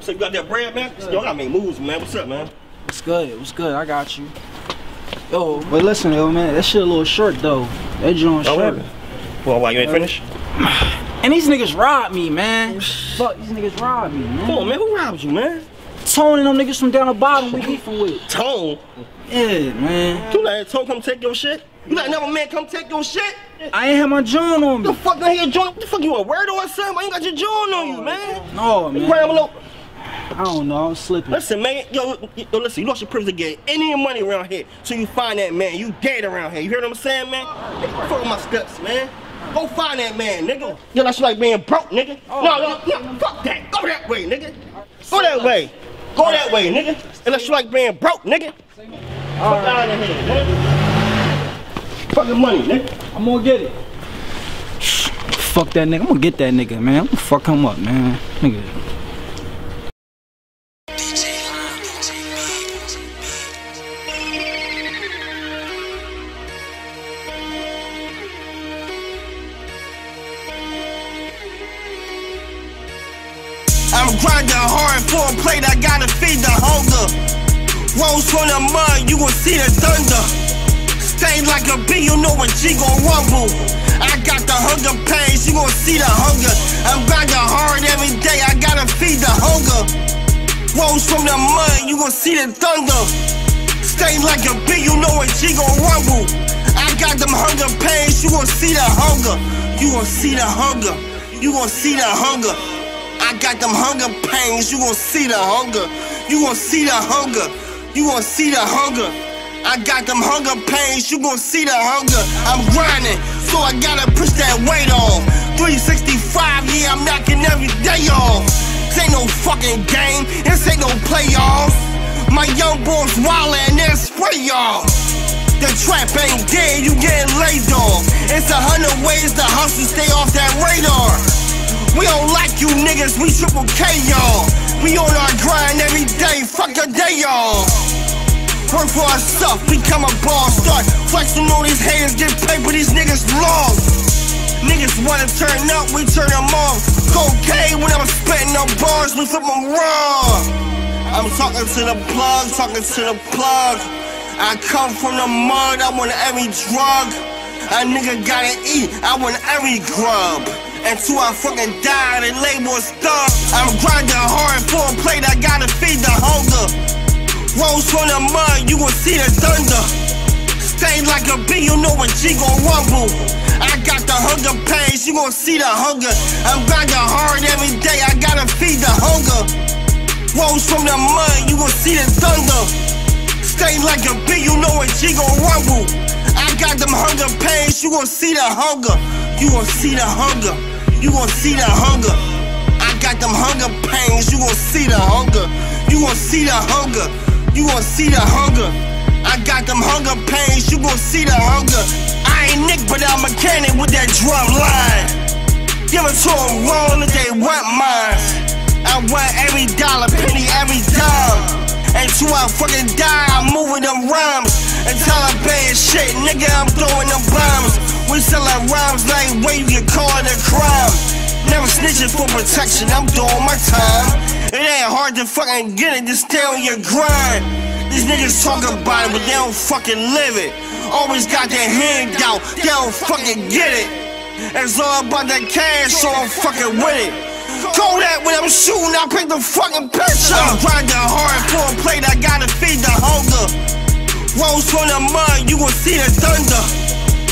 So you got that brand, man? Y'all got me moves, man. What's up, man? What's good? What's good? I got you. Yo, but listen, yo, man. That shit a little short, though. That joint short. Well, why you ain't finished? And these niggas robbed me, man. Fuck, these niggas robbed me, man. Come on, man. Who robbed you, man? Tone and them niggas from down the bottom we beefing with. Tone? Yeah, man. You let Tone come take your shit? You let another man come take your shit? I ain't have my joint on me. The fuck, I ain't your joint? What the fuck, you a weirdo or something? I ain't got your joint on you, man. No, man. You crying below? I don't know, I was slipping. Listen, man, yo, listen, you lost your privilege to get any money around here. So you find that man, you dead around here. You hear what I'm saying, man? Fuck with my steps, man. Go find that man, nigga. Yo, that's like being broke, nigga. No, fuck that. Go that way, nigga. Go that way. Go that way, nigga. Unless you like being broke, nigga. Fuck out of here, nigga. Fucking money, nigga. I'm gonna get it. Fuck that nigga. I'm gonna get that nigga, man. I'm gonna fuck him up, man. Nigga. I'm grinding hard for a plate, I gotta feed the hunger. Rose from the mud, you will see the thunder. Stay like a bee, you know a G gon' rumble. I got the hunger pains, you gon' see the hunger. I'm grinding hard every day, I gotta feed the hunger. Rose from the mud, you gon' see the thunder. Stay like a bee, you know a G gon' rumble. I got them hunger pains, you gon' see the hunger. You gon' see the hunger, you gon' see the hunger. I got them hunger pains, you gon' see the hunger. You gon' see the hunger. You gon' see the hunger. I got them hunger pains, you gon' see the hunger. I'm grinding, so I gotta push that weight off. 365, yeah, I'm knocking every day off. This ain't no fucking game, this ain't no playoffs. My young boys wildin' and they're spray y'all. The trap ain't dead, you getting laid off. It's 100 ways to hustle, stay off that radar. We don't like you niggas, we triple K y'all. We on our grind every day, fuck your day y'all. Work for ourselves, become a boss. Start flexing on these haters, get paper, these niggas lost. Niggas wanna turn up, we turn them off. Cocaine when I'm spitting on bars, we flip them raw. I'm talking to the plug, talking to the plug. I come from the mud, I want every drug. A nigga gotta eat, I want every grub. Until I fucking die, the label is thug. I'm grinding hard for a plate, I gotta feed the hunger. Rose from the mud, you gon' see the thunder. Stay like a bee, you know a G gon' rumble. I got the hunger pains, you gon' see the hunger. I'm grinding hard every day, I gotta feed the hunger. Rose from the mud, you gon' see the thunder. Stay like a bee, you know a G gon' rumble. I got them hunger pains, you gon' see the hunger. You gon' see the hunger, you gon' see the hunger. I got them hunger pains, you gon' see the hunger. You gon' see the hunger, you gon' see the hunger. I got them hunger pains, you gon' see the hunger. I ain't Nick, but I'm a mechanic with that drum line. Give it to them wrong if they want mine. I want every dollar, penny, every dime. Until I fucking die, I'm moving them rhymes. Until I pay shit, nigga, I'm throwing them bombs. We sellin' rhymes like where you get caught in a crime. Never snitching for protection, I'm doing my time. It ain't hard to fucking get it, just stay on your grind. These niggas talk about it, but they don't fucking live it. Always got their hand out, they don't fucking get it. It's all about that cash, so I'm fucking with it. Go that when I'm shooting, I pick the fucking picture. I'm grinding hard for a plate, I gotta feed the hunger. Rose from the mud, you gon' see the thunder.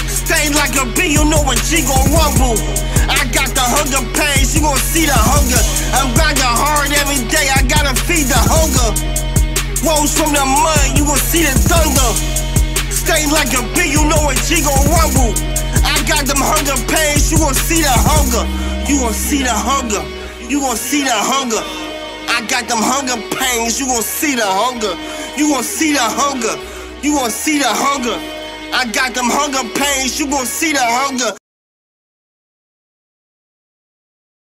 Stay like a bee, you know a G gon' rumble. I got the hunger pains, you gon' see the hunger. I'm grinding hard every day, I gotta feed the hunger. Rose from the mud, you gon' see the thunder. Stay like a bee, you know a G gon' rumble. I got them hunger pains, you gon' see the hunger. You gon' see the hunger. You gon' see the hunger. I got them hunger pains, you gon' see the hunger. You gon' see the hunger. You gon' see the hunger. I got them hunger pains, you gon' see the hunger.